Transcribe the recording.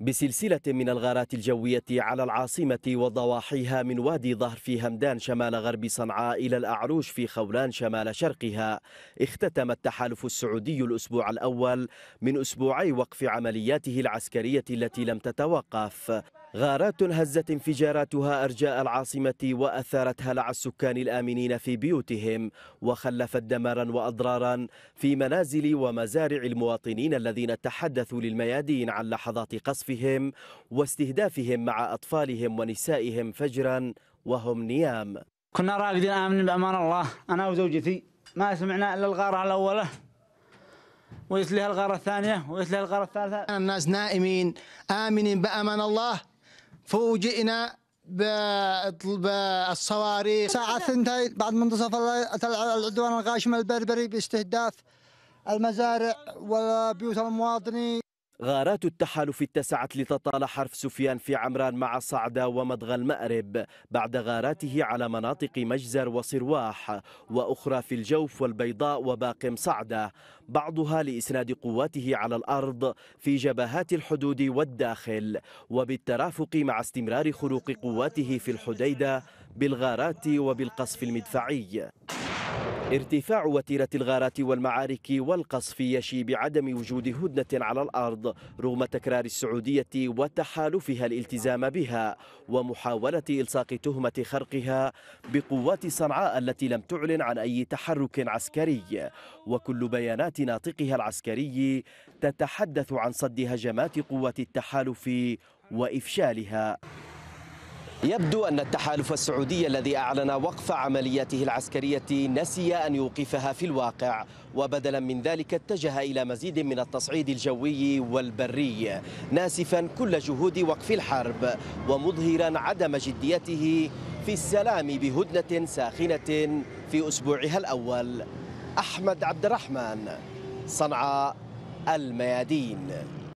بسلسلة من الغارات الجوية على العاصمة وضواحيها من وادي ظهر في همدان شمال غرب صنعاء إلى الأعروش في خولان شمال شرقها، اختتم التحالف السعودي الأسبوع الأول من أسبوعي وقف عملياته العسكرية التي لم تتوقف. غارات هزت انفجاراتها أرجاء العاصمة وأثارت هلع السكان الآمنين في بيوتهم، وخلفت دمارا وأضرارا في منازل ومزارع المواطنين الذين تحدثوا للميادين عن لحظات قصفهم واستهدافهم مع أطفالهم ونسائهم فجرا وهم نيام. كنا راقدين آمنين بأمان الله أنا وزوجتي، ما سمعنا إلا الغارة الأولى ويسليها الغارة الثانية ويسليها الغارة الثالثة. الناس نائمين آمنين بأمان الله، فوجئنا بالصواريخ ساعة 2 بعد منتصف العدوان الغاشم البربري باستهداف المزارع وبيوت المواطنين. غارات التحالف اتسعت لتطال حرف سفيان في عمران مع صعدة ومضغى المأرب بعد غاراته على مناطق مجزر وصرواح، وأخرى في الجوف والبيضاء وباقم صعدة، بعضها لإسناد قواته على الأرض في جبهات الحدود والداخل، وبالترافق مع استمرار خروق قواته في الحديدة بالغارات وبالقصف المدفعي. ارتفاع وتيرة الغارات والمعارك والقصف يشي بعدم وجود هدنة على الأرض رغم تكرار السعودية وتحالفها الالتزام بها ومحاولة إلصاق تهمة خرقها بقوات صنعاء التي لم تعلن عن أي تحرك عسكري، وكل بيانات ناطقها العسكري تتحدث عن صد هجمات قوات التحالف وإفشالها. يبدو أن التحالف السعودي الذي أعلن وقف عملياته العسكرية نسي أن يوقفها في الواقع، وبدلا من ذلك اتجه إلى مزيد من التصعيد الجوي والبري، ناسفا كل جهود وقف الحرب ومظهرا عدم جديته في السلام بهدنة ساخنة في أسبوعها الأول. أحمد عبد الرحمن، صنعاء، الميادين.